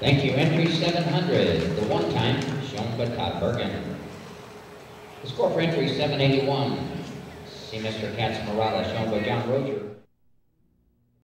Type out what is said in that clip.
Thank you. Entry 700, The One Time, shown by Todd Bergen. The score for entry 781, see Mr. Katz Morata, shown by John Roger.